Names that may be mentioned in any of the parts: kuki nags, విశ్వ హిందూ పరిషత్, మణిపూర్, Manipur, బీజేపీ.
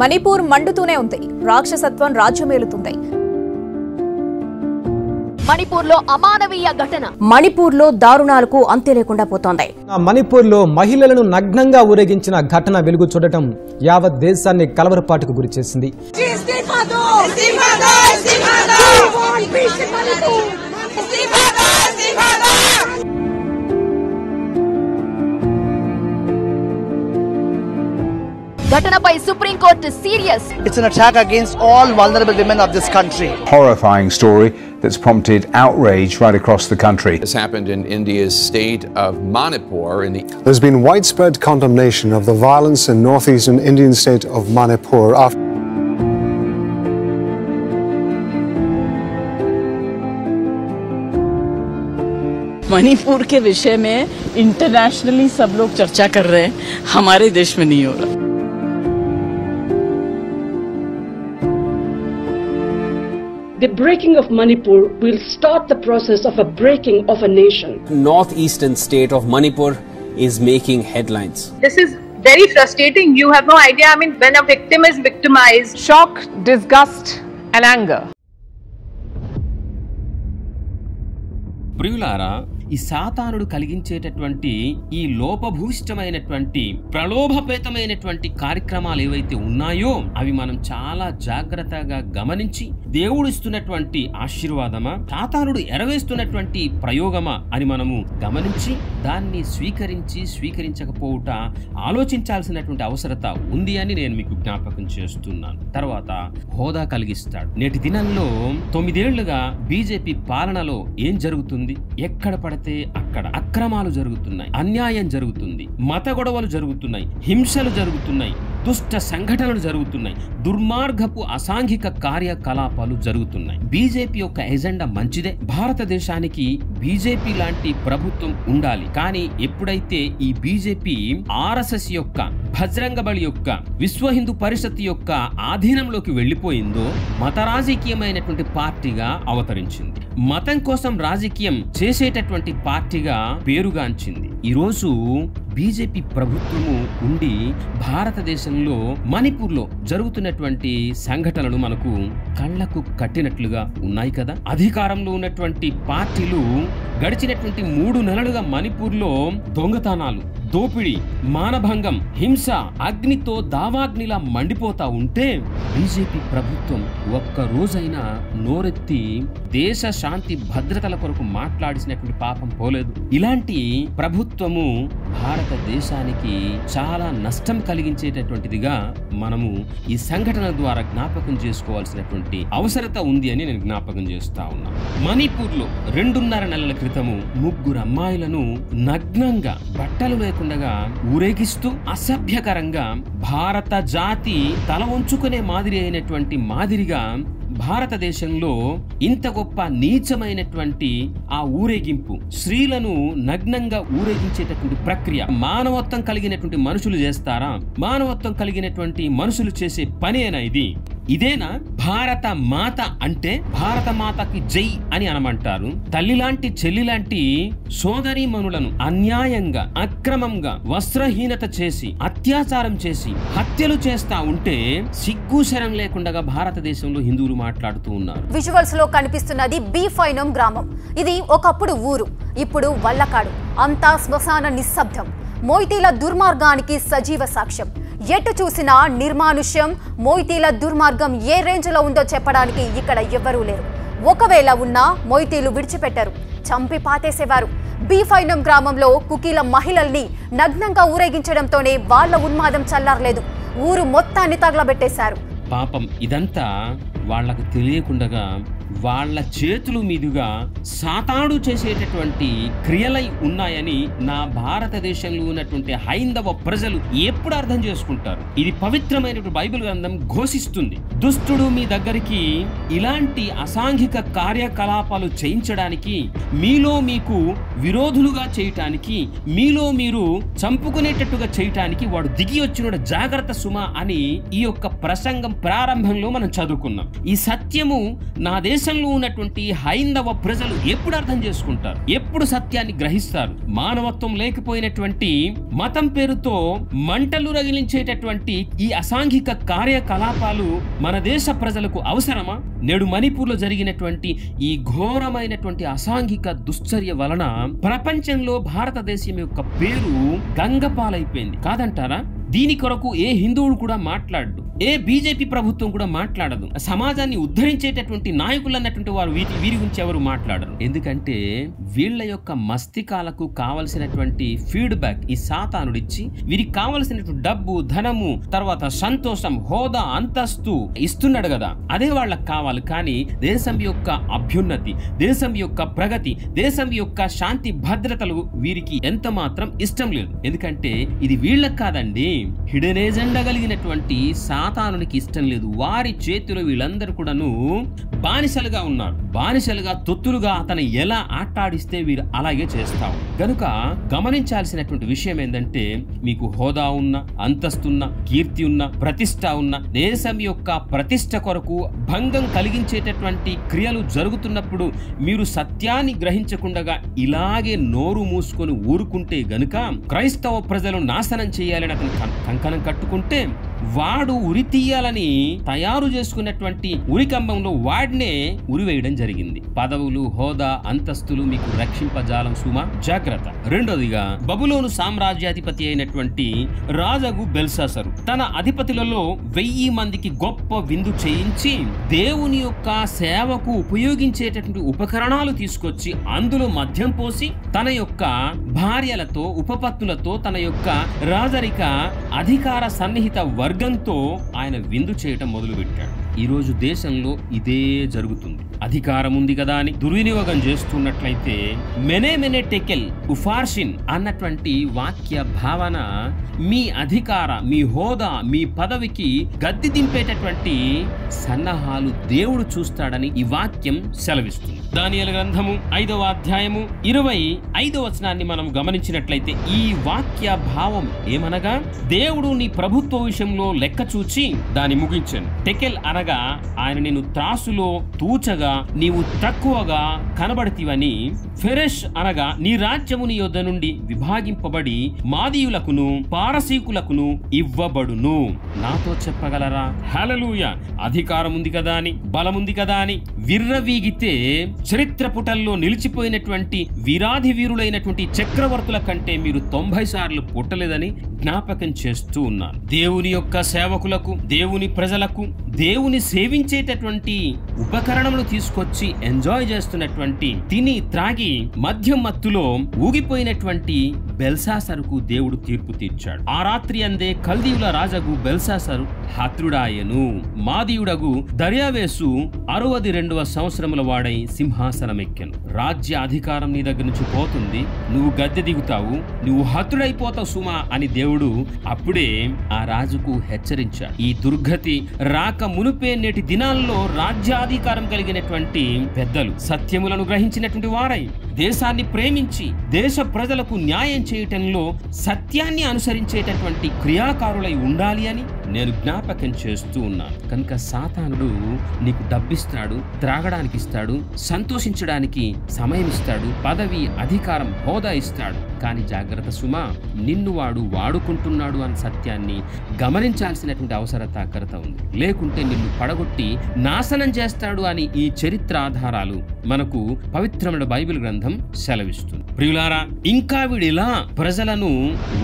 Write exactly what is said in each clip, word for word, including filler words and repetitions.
Manipur mandutune undi. Rakshasatvam rajyamelutundi. Manipur lo amanaviya ghatana. Manipur lo darunalaku ante lekunda potundi. Manipur lo mahilalanu nagnanga ureginchina ghatana velugu chudatam yavat desanni kalavarapatuku guri chesindi. Supreme Court is serious. It's an attack against all vulnerable women of this country. Horrifying story that's prompted outrage right across the country. This happened in India's state of Manipur. In the There's been widespread condemnation of the violence in northeastern Indian state of Manipur after Manipur ke vishay mein internationally sab log charcha kar rahe hain, hamare desh mein nahi ho raha. The breaking of Manipur will start the process of a breaking of a nation. Northeastern state of Manipur is making headlines. This is very frustrating. You have no idea. I mean, when a victim is victimized. Shock, disgust and anger. Priulara, ఈ సాతానుడు కలిగించేటటువంటి ఈ లోపభూష్టమైనటువంటి ప్రలోభపేతమైనటువంటి కార్యక్రమాలు ఏవైతే ఉన్నాయో అవి మనం చాలా జాగృతగా గమనించి దేవుడు ఇస్తున్నటువంటి ఆశీర్వాదమా సాతానుడు ఎరవేస్తున్నటువంటి ప్రయోగమా అని మనము గమనించి దాన్ని స్వీకరించి స్వీకరించకపోవుట ఆలోచించాల్సినటువంటి అవసరత ఉంది అని నేను మీకు జ్ఞాపకం చేస్తున్నాను. తర్వాత హోదా కలిగిస్తాడు. నేటి దినంలో తొమ్మిదేళ్లుగా బీజేపీ పాలనలో ఏం జరుగుతుంది? ఎక్కడ అక్కడ అక్రమాలు జరుగుతున్నాయి, అన్యాయం జరుగుతుంది, మత గొడవలు జరుగుతున్నాయి, హింసలు జరుగుతున్నాయి, దుష్ట సంఘటనలు జరుగుతున్నాయి, దుర్మార్గపు అసాంఘిక కార్యకలాపాలు జరుగుతున్నాయి. బీజేపీ యొక్క ఎజెండా మంచిదే. భారతదేశానికి బీజేపీ లాంటి ప్రభుత్వం ఉండాలి. కానీ ఎప్పుడైతే ఈ బీజేపీ ఆర్ఎస్ఎస్ యొక్క భజరంగ బలి యొక్క విశ్వ హిందూ పరిషత్ యొక్క ఆధీనంలోకి వెళ్లిపోయిందో మత రాజకీయమైనటువంటి పార్టీగా అవతరించింది. మతం కోసం రాజకీయం చేసేటటువంటి పార్టీగా పేరుగాంచింది. ఈరోజు బీజేపీ ప్రభుత్వము ఉండి భారతదేశంలో మణిపూర్లో జరుగుతున్నటువంటి సంఘటనలు మనకు కళ్ళకు కట్టినట్లుగా ఉన్నాయి కదా. అధికారంలో ఉన్నటువంటి పార్టీలు గడిచినటువంటి మూడు నెలలుగా మణిపూర్లో దొంగతనాలు, దోపిడీ, మానభంగం, హింస అగ్నితో దావాగ్నిలా మండిపోతా ఉంటే బీజేపీ ప్రభుత్వం ఒక్క రోజైనా నోరెత్తి దేశ శాంతి భద్రతల కొరకు మాట్లాడిసినటువంటి పాపం పోలేదు. ఇలాంటి ప్రభుత్వము భారతదేశానికి చాలా నష్టం కలిగించేటటువంటిదిగా మనము ఈ సంఘటన ద్వారా జ్ఞాపకం చేసుకోవాల్సినటువంటి అవసరత ఉంది అని నేను జ్ఞాపకం చేస్తా ఉన్నా. మణిపూర్లో రెండున్నర నెలల క్రితము ముగ్గురు అమ్మాయిలను నగ్నంగా బట్టలు లేకుండగా ఊరేగిస్తూ అసభ్యకరంగా భారత జాతి తల వంచుకునే మాదిరి అయినటువంటి మాదిరిగా భారతదేశంలో ఇంత గొప్ప నీచమైనటువంటి ఆ ఊరేగింపు, స్త్రీలను నగ్నంగా ఊరేగించేటటువంటి ప్రక్రియ మానవత్వం కలిగినటువంటి మనుషులు చేస్తారా? మానవత్వం కలిగినటువంటి మనుషులు చేసే పనేనా ఇది? ఇదేనా భారత మాత అంటే? భారత మాతకి జై అని అనమంటారు. తల్లిలాంటి చెల్లిలాంటి సోదరి మనులను అన్యాయంగా అక్రమంగా వస్త్రహీనత చేసి అత్యాచారం చేసి హత్యలు చేస్తా ఉంటే సిగ్గు శరం లేకుండా భారతదేశంలో హిందువులు మాట్లాడుతూ ఉన్నారు. విజువల్స్ లో కనిపిస్తున్నది బీఫైనం గ్రామం. ఇది ఒకప్పుడు ఊరు, ఇప్పుడు వల్లకాడు. అంతా శ్మశాన నిశ్శబ్దం, మోయితీల దుర్మార్గానికి సజీవ సాక్ష్యం. ఎటు చూసినా నిర్మానుష్యం, మోయితీల దుర్మార్గం ఏ రేంజ్లో ఉందో చెప్పడానికి ఇక్కడ ఎవ్వరూ లేరు. ఒకవేళ ఉన్నా మోయితీలు విడిచిపెట్టారు, చంపి పాతేసేవారు. బీఫైనం గ్రామంలో కుకీల మహిళల్ని నగ్నంగా ఊరేగించడంతోనే వాళ్ళ ఉన్మాదం చల్లారలేదు, ఊరు మొత్తాన్ని తగలబెట్టేశారు. పాపం ఇదంతా వాళ్లకు తెలియకుండా వాళ్ళ చేతుల మీదుగా సాతాడు చేసేటటువంటి క్రియలై ఉన్నాయని నా భారతదేశంలో ఉన్నటువంటి హైందవ ప్రజలు ఎప్పుడు అర్థం చేసుకుంటారు? ఇది పవిత్రమైనటువంటి బైబిల్ గ్రంథం ఘోషిస్తుంది. దుష్టుడు మీ దగ్గరికి ఇలాంటి అసాంఘిక కార్యకలాపాలు చేయించడానికి, మీలో మీకు విరోధులుగా చేయటానికి, మీలో మీరు చంపుకునేటట్టుగా చేయటానికి వాడు దిగి వచ్చిన జాగ్రత్త సుమ అని ఈ యొక్క ప్రసంగం ప్రారంభంలో మనం చదువుకున్నాం. ఈ సత్యము నా దేశ దేశంలో ఉన్నటువంటి హైందవ ప్రజలు ఎప్పుడు అర్థం చేసుకుంటారు, ఎప్పుడు సత్యాన్ని గ్రహిస్తారు? మానవత్వం లేకపోయినటువంటి మతం పేరుతో మంటలు రగిలించేటటువంటి ఈ అసాంఘిక కార్యకలాపాలు మన దేశ ప్రజలకు అవసరమా? నేడు మణిపూర్లో జరిగినటువంటి ఈ ఘోరమైనటువంటి అసాంఘిక దుశ్చర్య వలన ప్రపంచంలో భారతదేశం యొక్క పేరు గంగపాలైపోయింది కాదంటారా? దీని కొరకు ఏ హిందువుడు కూడా మాట్లాడు, ఏ బీజేపీ ప్రభుత్వం కూడా మాట్లాడదు, సమాజాన్ని ఉద్ధరించేటటువంటి నాయకులు అన్నటువంటి వారు వీటి వీరి గురించి ఎవరు మాట్లాడరు. ఎందుకంటే వీళ్ళ యొక్క మస్తికాలకు కావలసినటువంటి ఫీడ్బ్యాక్ ఈ సాతానుడు ఇచ్చి వీరికి కావలసినటువంటి డబ్బు, ధనము, తర్వాత సంతోషం, హోదా, అంతస్తు ఇస్తున్నాడు కదా, అదే వాళ్ళకి కావాలి. కానీ దేశం యొక్క అభ్యున్నతి, దేశం యొక్క ప్రగతి, దేశం యొక్క శాంతి భద్రతలు వీరికి ఎంత మాత్రం ఇష్టం లేదు. ఎందుకంటే ఇది వీళ్ళకి కాదండి, హిడెన్ ఏజెండా కలిగినటువంటి సాతానునికి ఇష్టం లేదు. వారి చేతిలో వీళ్ళందరూ కూడాను బానిసలుగా ఉన్నారు. బానిసలుగా తొత్తులుగా అతను ఎలా ఆటాడిస్తే వీరు అలాగే చేస్తారు. కనుక గమనించాల్సినటువంటి విషయం ఏంటంటే, మీకు హోదా ఉన్న, అంతస్తున్న, కీర్తి ఉన్న, ప్రతిష్ట ఉన్న, దేశం యొక్క ప్రతిష్ట కొరకు భంగం కలిగించేటటువంటి క్రియలు జరుగుతున్నప్పుడు మీరు సత్యాన్ని గ్రహించకుండా ఇలాగే నోరు మూసుకొని ఊరుకుంటే గనుక క్రైస్తవ ప్రజలు నాశనం చేయాలని అతను కంకణం కట్టుకుంటే వాడు ఉరి తీయాలని తయారు చేసుకున్నటువంటి ఉరికంబంలో వాడినే ఉరివేయడం జరిగింది. పదవులు, హోదా, అంతస్తులు మీకు రక్షింపజాలం సుమా, జాగ్రత్త. రెండోదిగా బబులోను సామ్రాజ్యాధిపతి అయినటువంటి రాజగు బెల్సాసరు తన అధిపతులలో వెయ్యి మందికి గొప్ప విందు చేయించి దేవుని యొక్క సేవకు ఉపయోగించేటటువంటి ఉపకరణాలు తీసుకొచ్చి అందులో మద్యం పోసి తన యొక్క భార్యలతో, ఉపపత్నులతో, తన యొక్క రాజరిక అధికార సన్నిహిత వర్గంతో ఆయన విందు చేయటం మొదలుపెట్టాడు. ఈరోజు దేశంలో ఇదే జరుగుతుంది. అధికారం ఉంది కదా అని దుర్వినియోగం చేస్తున్నట్లయితే మెనే మెనే టెకెల్ ఉఫార్షిన్ అన్నటువంటి వాక్య భావన మీ అధికార, మీ హోదా, మీ పదవికి గద్దె దింపేటటువంటి సన్నాహాలు దేవుడు చూస్తాడని ఈ వాక్యం సెలవిస్తుంది. దానియేలు గ్రంథము ఐదవ అధ్యాయము ఇరవై ఐదవ వచనాన్ని మనం గమనించినట్లయితే ఈ వాక్య భావం ఏమనగా, దేవుడు నీ ప్రభుత్వ విషయంలో లెక్క చూచి దాన్ని ముగించను. టెకెల్ అనగా ఆయన నేను త్రాసులో తూచగా నీవు తక్కువగా కనబడతీవని, ఫెరెష్ అనగా నీ రాజ్యము నీ యొద్ద నుండి విభాగింపబడి మాదీయులకును పారసీకులకును ఇవ్వబడును. నాతో చెప్పగలరా? హల్లెలూయా. అధికారం ఉంది కదా అని, బలముంది కదా అని విర్రవీగితే చరిత్ర పుటల్లో నిలిచిపోయినటువంటి వీరాధి వీరులైనటువంటి చక్రవర్తుల కంటే మీరు తొంభై సార్లు పుట్టలేదని జ్ఞాపకం చేస్తూ ఉన్నారు. దేవుని యొక్క సేవకులకు, దేవుని ప్రజలకు, దేవుని సేవించేటటువంటి ఉపకరణములు తీసుకొచ్చి ఎంజాయ్ చేస్తున్నటువంటి, తిని త్రాగి మద్యం మత్తులో ఊగిపోయినటువంటి బెల్సాసరుకు దేవుడు తీర్పు తీర్చాడు. ఆ రాత్రి అందే కల్దీవుల రాజగు బెల్సాసరు హతుడాయను. మాదీయుడగు దర్యావేసు అరవది రెండవ సంవత్సరముల వాడై సింహాసనమెక్కెను. రాజ్య అధికారం నీ దగ్గర నుంచి పోతుంది, నువ్వు గద్దె దిగుతావు, నువ్వు హతుడైపోతావు సుమా అని దేవుడు అప్పుడే ఆ రాజుకు హెచ్చరించాడు. ఈ దుర్గతి రాక మునుపే నేటి దినాల్లో రాజ్యాధికారం కలిగినటువంటి పెద్దలు సత్యములను గ్రహించినటువంటి వారై దేశాన్ని ప్రేమించి దేశ ప్రజలకు న్యాయం చేయటంలో సత్యాన్ని అనుసరించేటటువంటి క్రియాకారులై ఉండాలి అని నేను జ్ఞాపకం చేస్తూ ఉన్నాను. కనుక సాతానుడు నీకు డబ్బిస్తాడు, త్రాగడానికి ఇస్తాడు, సంతోషించడానికి సమయం ఇస్తాడు, పదవి, అధికారం, హోదా ఇస్తాడు. కానీ జాగ్రత్త సుమా, నిన్ను వాడు వాడుకుంటున్నాడు అన్న సత్యాన్ని గమనించాల్సినటువంటి అవసరతాకరత ఉంది. లేకుంటే నిన్ను పడగొట్టి నాశనం చేస్తాడు అని ఈ చరిత్ర ఆధారాలు మనకు పవిత్రమైన బైబిల్ గ్రంథం సెలవిస్తుంది. ప్రియులారా, ఇంకా వీడిలా ప్రజలను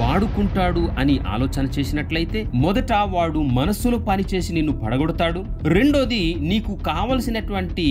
వాడుకుంటాడు అని ఆలోచన చేసినట్లయితే మొదట వాడు మనస్సులో పనిచేసి నిన్ను పడగొడతాడు. రెండోది, నీకు కావలసినటువంటి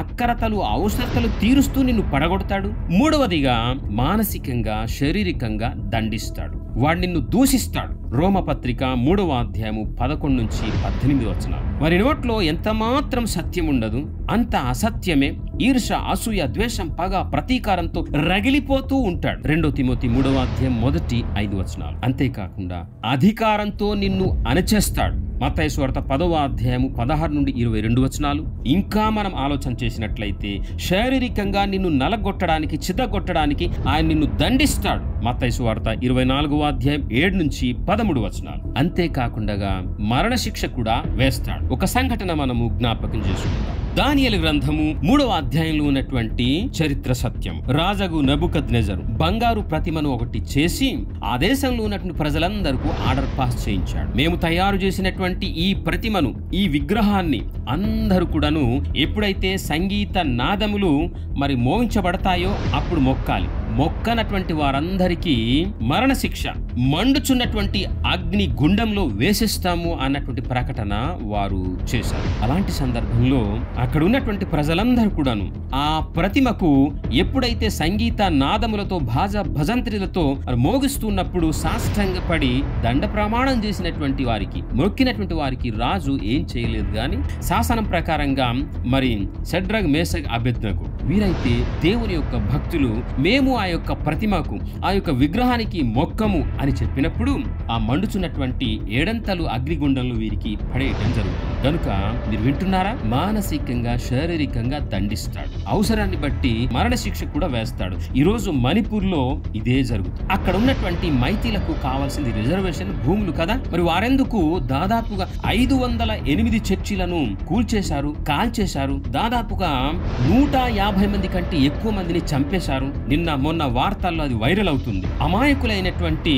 అక్కరతలు, అవసరతలు తీరుస్తూ నిన్ను పడగొడతాడు. మూడవదిగా మానసికంగా, శారీరకంగా దండిస్తాడు, వాడు నిన్ను దూషిస్తాడు. రోమపత్రిక మూడవ అధ్యాయము పదకొండు నుంచి పద్దెనిమిది వచనాలు. వారి నోట్లో ఎంత మాత్రం సత్యం ఉండదు, అంత అసత్యమే. ఈర్ష, అసూయ, ద్వేషం, పగ, ప్రతీకారంతో రగిలిపోతూ ఉంటాడు. రెండో తిమోతి మూడవ అధ్యాయం మొదటి ఐదు వచనాలు. అంతేకాకుండా అధికారంతో నిన్ను అణచేస్తాడు. మత్తయి సువార్త పదవ అధ్యాయము పదహారు నుండి ఇరవై రెండు వచనాలు. ఇంకా మనం ఆలోచన చేసినట్లయితే శారీరకంగా నిన్ను నలగొట్టడానికి, చిదగొట్టడానికి ఆయన నిన్ను దండిస్తాడు. మత్తయి సువార్త ఇరవై నాలుగవ అధ్యాయం ఏడు నుంచి పదమూడు వచనాలు. అంతేకాకుండా మరణశిక్ష కూడా వేస్తాడు. ఒక సంఘటన మనము జ్ఞాపకం చేసుకుంటాం. దానియేలు గ్రంథము మూడవ అధ్యాయంలో ఉన్నటువంటి చరిత్ర సత్యం. రాజగు నెబుకద్నెజరు బంగారు ప్రతిమను ఒకటి చేసి ఆ దేశంలో ఉన్నటువంటి ప్రజలందరికీ ఆర్డర్ పాస్ చేయించాడు. మేము తయారు చేసినటువంటి ఈ ప్రతిమను, ఈ విగ్రహాన్ని అందరూ కూడాను ఎప్పుడైతే సంగీత నాదములు మరి మోగించబడతాయో అప్పుడు మొక్కాలి. మొక్కనటువంటి వారందరికీ మరణశిక్ష, మండుచున్నటువంటి అగ్ని గుండంలో వేసిస్తాము అన్నటువంటి ప్రకటన వారు చేశారు. అలాంటి సందర్భంలో అక్కడ ఉన్నటువంటి ప్రజలందరూ కూడాను ఆ ప్రతిమకు ఎప్పుడైతే సంగీత నాదములతో భాజ భజంత్రిలతో మోగిస్తున్నప్పుడు సాష్టంగ పడి దండ ప్రమాణం చేసినటువంటి వారికి, మొక్కినటువంటి వారికి రాజు ఏం చేయలేదు. కానీ శాసనం ప్రకారంగా మరి షడ్రగ్ మేషగ్ అబేద్నెగో వీరైతే దేవుని యొక్క భక్తులు, మేము ఆ యొక్క ప్రతిమకు, ఆ యొక్క విగ్రహానికి మొక్కము అని చెప్పినప్పుడు ఆ మండుచున్నటువంటి ఏడంతలు అగ్నిగుండంలో వీరికి పడేయటం జరుగుతుంది. కనుక మీరు వింటున్నారా, మానసికంగా శారీరకంగా దండిస్తాడు, అవసరాన్ని బట్టి మరణశిక్ష కూడా వేస్తాడు. ఈరోజు మణిపూర్ లో ఇదే జరుగుతుంది. అక్కడ ఉన్నటువంటి మైతీలకు కావాల్సింది రిజర్వేషన్ భూములు కదా. మరి వారెందుకు దాదాపుగా ఐదు వందల ఎనిమిది చర్చిలను కూల్చేశారు, కాల్చేశారు, దాదాపుగా నూట యాభై మంది కంటే ఎక్కువ మందిని చంపేశారు. నిన్న మొన్న వార్తల్లో అది వైరల్ అవుతుంది. అమాయకులైనటువంటి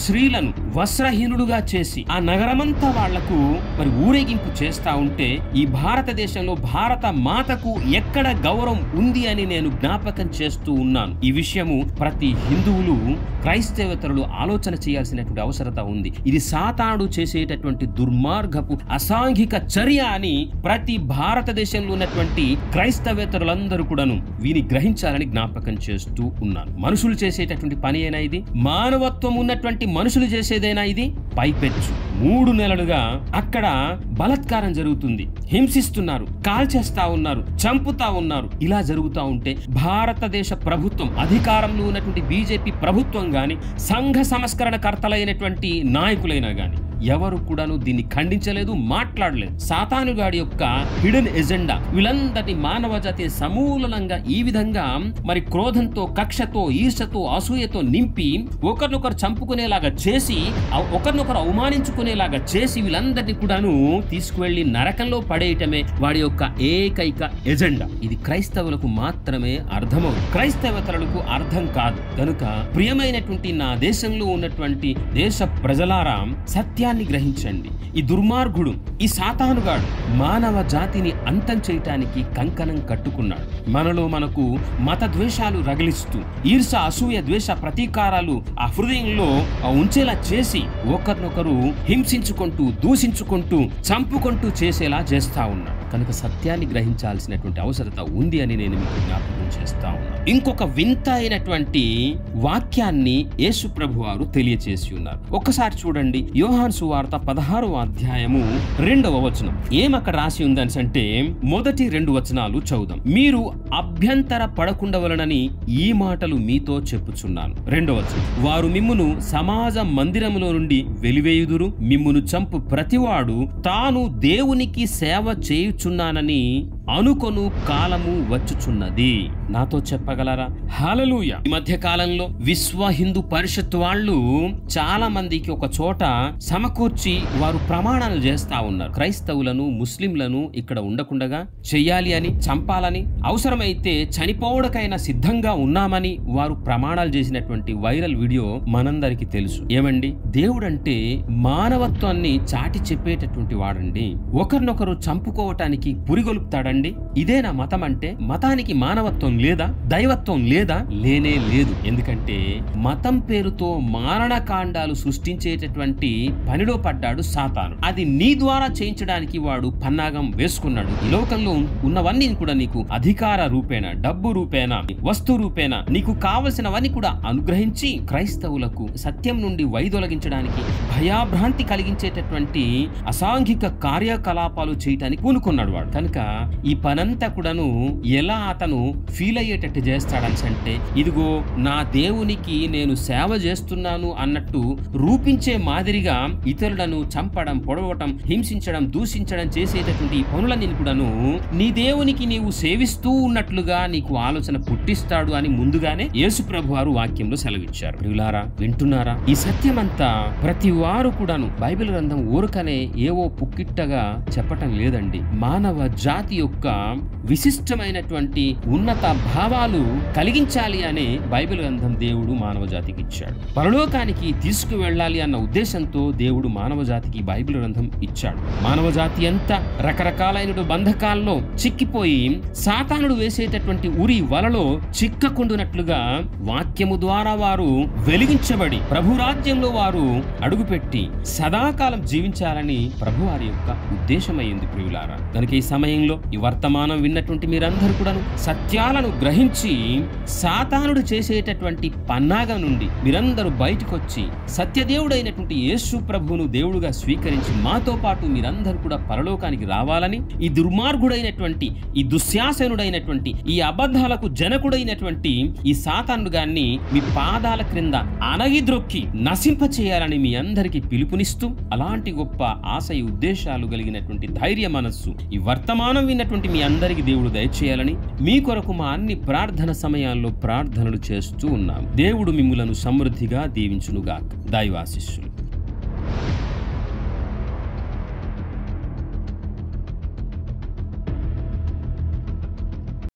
స్త్రీలను వస్త్రహీనుడుగా చేసి ఆ నగరమంతా వాళ్లకు మరి ఊరేగింపు చేస్తా ఉంటే ఈ భారతదేశంలో భారత మాతకు ఎక్కడ గౌరవం ఉంది అని నేను జ్ఞాపకం చేస్తూ ఉన్నాను. ఈ విషయము ప్రతి హిందువులు, క్రైస్తవేతరులు ఆలోచన చేయాల్సినటువంటి అవసరత ఉంది. ఇది సాతానుడు చేసేటటువంటి దుర్మార్గపు అసాంఘిక చర్య అని ప్రతి భారతదేశంలో ఉన్నటువంటి క్రైస్తవేతరులందరూ కూడాను వీని గ్రహించాలని జ్ఞాపకం చేస్తూ ఉన్నాను. మనుషులు చేసేటటువంటి పని అయినా ఇది, మానవత్వం ఉన్నటువంటి మనుషులు చేసేదైనా ఇది. పైపెచ్చు మూడు నెలలుగా అక్కడ బలత్కారం జరుగుతుంది, హింసిస్తున్నారు, కాల్చేస్తా ఉన్నారు, చంపుతా ఉన్నారు. ఇలా జరుగుతా ఉంటే భారతదేశ ప్రభుత్వం, అధికారంలో ఉన్నటువంటి బీజేపీ ప్రభుత్వం గాని, సంఘ సంస్కరణ కర్తలైనటువంటి నాయకులైనా గాని ఎవరు కూడాను దీన్ని ఖండించలేదు, మాట్లాడలేదు. సాతానుగాడి యొక్క హిడెన్ ఎజెండా వీళ్ళందరినీ మానవ జాతి సమూలంగా ఈ విధంగా మరి క్రోధంతో, కక్షతో, ఈర్షతో, అసూయతో నింపి ఒకరినొకరు చంపుకునేలాగా చేసి, ఒకరినొకరు అవమానించుకునేలాగా చేసి వీళ్ళందరినీ కూడాను తీసుకువెళ్లి నరకంలో పడేయటమే వాడి యొక్క ఏకైక ఎజెండా. ఇది క్రైస్తవులకు మాత్రమే అర్థమవుతుంది, క్రైస్తవతలకు అర్థం కాదు. కనుక ప్రియమైనటువంటి నా దేశంలో ఉన్నటువంటి దేశ ప్రజలారా, సత్య గ్రహించండి. ఈ దుర్మార్గుడు, ఈ సాతానుగాడు మానవ జాతిని అంతం చేయటానికి కంకణం కట్టుకున్నాడు. మనలో మనకు మత ద్వేషాలు రగిలిస్తూ, ఈర్ష, అసూయ, ద్వేష ప్రతీకారాలు ఆ హృదయంలో ఉంచేలా చేసి ఒకరినొకరు హింసించుకుంటూ, దూషించుకుంటూ, చంపుకుంటూ చేసేలా చేస్తా ఉన్నాడు. కనుక సత్యాన్ని గ్రహించాల్సినటువంటి అవసరత ఉంది అని నేను మీకు జ్ఞాపకం చేస్తా ఉన్నాను. ఇంకొక వింత అయినటువంటి వాక్యాన్ని యేసు ప్రభు వారు తెలియచేసి ఉన్నారు. ఒక్కసారి చూడండి, యోహాను సువార్త పదహారవ అధ్యాయము రెండవ వచనం. ఏమక్కడ రాసి ఉందని అంటే మొదటి రెండు వచనాలు చదువుదాం. మీరు అభ్యంతర పడకుండవలనని ఈ మాటలు మీతో చెప్పుచున్నాను. రెండవ వచనం, వారు మిమ్మును సమాజ మందిరములో నుండి వెలివేయుదురు, మిమ్మును చంపు ప్రతివాడు తాను దేవునికి సేవ చేయు చున్నానని అనుకొను కాలము వచ్చుచున్నది. నాతో చెప్పగలరా? హల్లెలూయా. ఈ మధ్య కాలంలో విశ్వ హిందూ పరిషత్ వాళ్ళు చాలా మందికి ఒక చోట సమకూర్చి వారు ప్రమాణాలు చేస్తా ఉన్నారు. క్రైస్తవులను, ముస్లింలను ఇక్కడ ఉండకుండగా చెయ్యాలి అని, చంపాలని, అవసరమైతే చనిపోవడకైనా సిద్ధంగా ఉన్నామని వారు ప్రమాణాలు చేసినటువంటి వైరల్ వీడియో మనందరికీ తెలుసు. ఏమండి, దేవుడంటే మానవత్వాన్ని చాటి చెప్పేటటువంటి వాడండి. ఒకరినొకరు చంపుకోవటానికి పురిగొలుపుతాడండి. ఇదేనా మతం అంటే? మతానికి మానవత్వం లేదా, దైవత్వం లేదా? లేనే లేదు. ఎందుకంటే మతం పేరుతో మారణకాండాలు సృష్టించేటటువంటి పనిలో పడ్డాడు సాతాను. అది నీ ద్వారా చేయించడానికి వాడు పన్నాగం వేసుకున్నాడు. ఈ లోకంలో ఉన్నవన్నీ కూడా నీకు అధికార రూపేనా, డబ్బు రూపేనా, వస్తు రూపేనా, నీకు కావలసినవన్నీ కూడా అనుగ్రహించి క్రైస్తవులకు సత్యం నుండి వైదొలగించడానికి, భయాభ్రాంతి కలిగించేటటువంటి అసాంఘిక కార్యకలాపాలు చేయటానికి పూనుకున్నాడు వాడు. కనుక ఈ పనంతా కూడాను ఎలా అతను ఫీల్ అయ్యేటట్టు చేస్తాడని అంటే, ఇదిగో నా దేవునికి నేను సేవ చేస్తున్నాను అన్నట్టు రూపించే మాదిరిగా ఇతరులను చంపడం, పొడవటం, హింసించడం, దూషించడం చేసేటటువంటి ఈ పనులన్నీ కూడాను నీ దేవునికి నీవు సేవిస్తూ ఉన్నట్లుగా నీకు ఆలోచన పుట్టిస్తాడు అని ముందుగానే యేసు ప్రభు వారు వాక్యంలో సెలవిచ్చారు. ప్రియులారా, వింటున్నారా? ఈ సత్యమంతా ప్రతి వారు కూడాను బైబిల్ గ్రంథం ఊరకనే ఏవో పుక్కిట్టగా చెప్పటం లేదండి. మానవ జాతి యొక్క విశిష్టమైనటువంటి ఉన్నత భావాలు కలిగించాలి అనే బైబిల్ గ్రంథం దేవుడు మానవ జాతికి ఇచ్చాడు. పరలోకానికి తీసుకువెళ్ళాలి అన్న ఉద్దేశంతో దేవుడు మానవ జాతికి బైబిల్ గ్రంథం ఇచ్చాడు. మానవ జాతి అంతా రకరకాలైన బంధకాల్లో చిక్కిపోయి సాతానుడు వేసేటటువంటి ఉరి వలలో చిక్కకుండునట్లుగా వాక్యము ద్వారా వారు వెలిగించబడి ప్రభు రాజ్యంలో వారు అడుగుపెట్టి సదాకాలం జీవించాలని ప్రభు వారి యొక్క ఉద్దేశమైంది ప్రియులారా. కనుక ఈ సమయంలో ఈ వర్తమానం విన్నటువంటి మీరందరూ కూడాను సత్యాలను గ్రహించి సాతానుడు చేసేటటువంటి పన్నాగ నుండి మీరందరూ బయటకొచ్చి సత్యదేవుడైనటువంటి యేసు ప్రభువును దేవుడుగా స్వీకరించి మాతో పాటు మీరందరూ కూడా పరలోకానికి రావాలని ఈ దుర్మార్గుడైనటువంటి ఈ దుశ్శాసనుడైనటువంటి ఈ అబద్ధాలకు జనకుడైనటువంటి ఈ సాతానుడు గాన్ని మీ పాదాల క్రింద అనగిద్రొక్కి నశింప చేయాలని మీ అందరికీ పిలుపునిస్తూ అలాంటి గొప్ప ఆశయ ఉద్దేశాలు కలిగినటువంటి ధైర్య మనస్సు ఈ వర్తమానం విన్నటువంటి మీ అందరికీ దేవుడు దయచేయాలని మీ కొరకు మా అన్ని ప్రార్థన సమయాల్లో ప్రార్థనలు చేస్తూ ఉన్నాం. దేవుడు మిమ్ములను సమృద్ధిగా దీవించునుగాక. దైవాశీస్సులు.